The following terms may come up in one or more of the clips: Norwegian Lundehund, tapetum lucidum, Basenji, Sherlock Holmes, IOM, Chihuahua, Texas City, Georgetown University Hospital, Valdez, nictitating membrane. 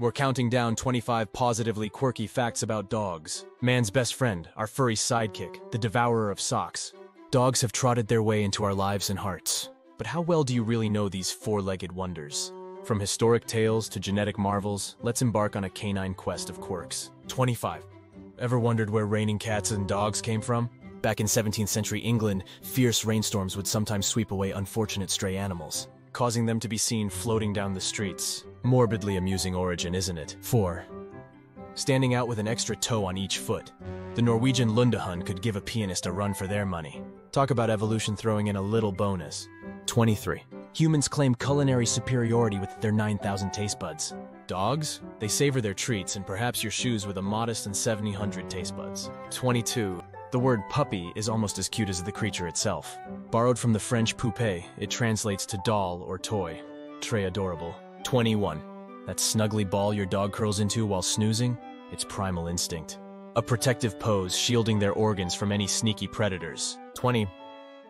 We're counting down 25 positively quirky facts about dogs. Man's best friend, our furry sidekick, the devourer of socks. Dogs have trotted their way into our lives and hearts. But how well do you really know these four-legged wonders? From historic tales to genetic marvels, let's embark on a canine quest of quirks. 25. Ever wondered where raining cats and dogs came from? Back in 17th century England, fierce rainstorms would sometimes sweep away unfortunate stray animals, causing them to be seen floating down the streets. Morbidly amusing origin, isn't it? 4. Standing out with an extra toe on each foot. The Norwegian Lundehund could give a pianist a run for their money. Talk about evolution throwing in a little bonus. 23. Humans claim culinary superiority with their 9,000 taste buds. Dogs? They savor their treats and perhaps your shoes with a modest and 700 taste buds. 22. The word puppy is almost as cute as the creature itself. Borrowed from the French poupée, it translates to doll or toy. Très adorable. 21. That snuggly ball your dog curls into while snoozing? It's primal instinct. A protective pose shielding their organs from any sneaky predators. 20.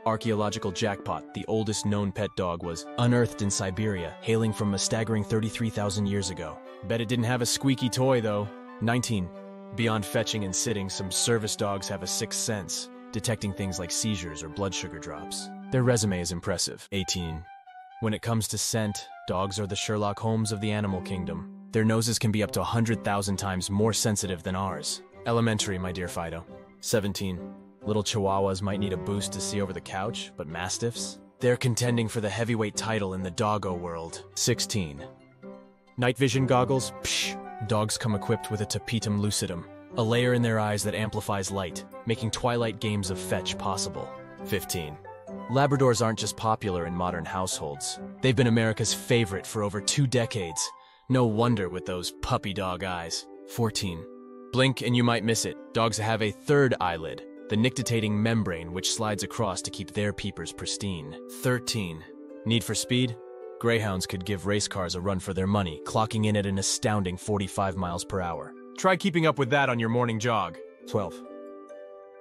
Archaeological jackpot, the oldest known pet dog was unearthed in Siberia, hailing from a staggering 33,000 years ago. Bet it didn't have a squeaky toy, though. 19. Beyond fetching and sitting, some service dogs have a sixth sense, detecting things like seizures or blood sugar drops. Their resume is impressive. 18. When it comes to scent, dogs are the Sherlock Holmes of the animal kingdom. Their noses can be up to 100,000 times more sensitive than ours. Elementary, my dear Fido. 17. Little Chihuahuas might need a boost to see over the couch, but Mastiffs? They're contending for the heavyweight title in the doggo world. 16. Night vision goggles? Psh! Dogs come equipped with a tapetum lucidum, a layer in their eyes that amplifies light, making twilight games of fetch possible. 15. Labradors aren't just popular in modern households. They've been America's favorite for over 2 decades. No wonder with those puppy dog eyes. 14. Blink and you might miss it. Dogs have a third eyelid, the nictitating membrane, which slides across to keep their peepers pristine. 13. Need for speed? Greyhounds could give race cars a run for their money, clocking in at an astounding 45 miles per hour. Try keeping up with that on your morning jog. 12.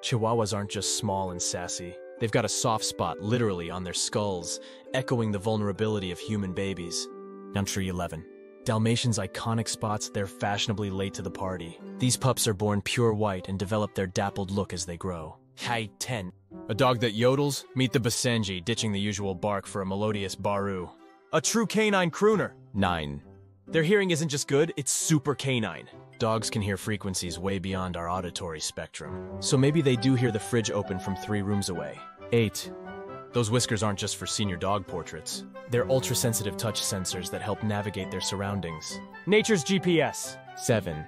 Chihuahuas aren't just small and sassy. They've got a soft spot literally on their skulls, echoing the vulnerability of human babies. Number 11. Dalmatians' iconic spots, they're fashionably late to the party. These pups are born pure white and develop their dappled look as they grow. 10. A dog that yodels? Meet the Basenji, ditching the usual bark for a melodious baroo. A true canine crooner. 9. Their hearing isn't just good, it's super canine. Dogs can hear frequencies way beyond our auditory spectrum. So maybe they do hear the fridge open from 3 rooms away. 8. Those whiskers aren't just for senior dog portraits. They're ultra-sensitive touch sensors that help navigate their surroundings. Nature's GPS. 7.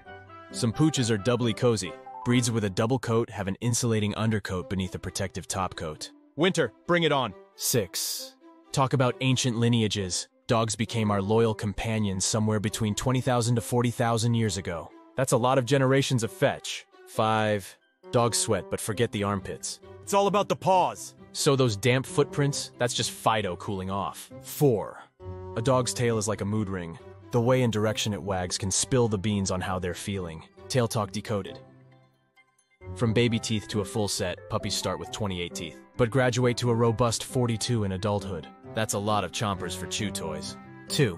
Some pooches are doubly cozy. Breeds with a double coat have an insulating undercoat beneath a protective topcoat. Winter, bring it on. 6. Talk about ancient lineages. Dogs became our loyal companions somewhere between 20,000 to 40,000 years ago. That's a lot of generations of fetch. 5. Dogs sweat, but forget the armpits. It's all about the paws. So those damp footprints, that's just Fido cooling off. 4. A dog's tail is like a mood ring. The way and direction it wags can spill the beans on how they're feeling. Tail talk decoded. From baby teeth to a full set, puppies start with 28 teeth, but graduate to a robust 42 in adulthood. That's a lot of chompers for chew toys. 2.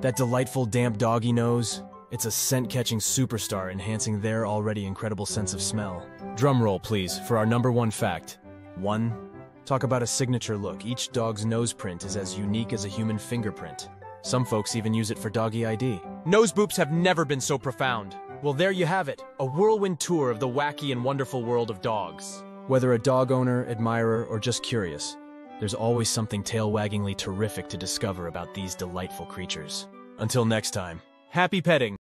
That delightful damp doggy nose? It's a scent-catching superstar enhancing their already incredible sense of smell. Drum roll, please, for our number 1 fact. 1. Talk about a signature look. Each dog's nose print is as unique as a human fingerprint. Some folks even use it for doggy ID. Nose boops have never been so profound. Well, there you have it, a whirlwind tour of the wacky and wonderful world of dogs. Whether a dog owner, admirer, or just curious, there's always something tail-waggingly terrific to discover about these delightful creatures. Until next time, happy petting!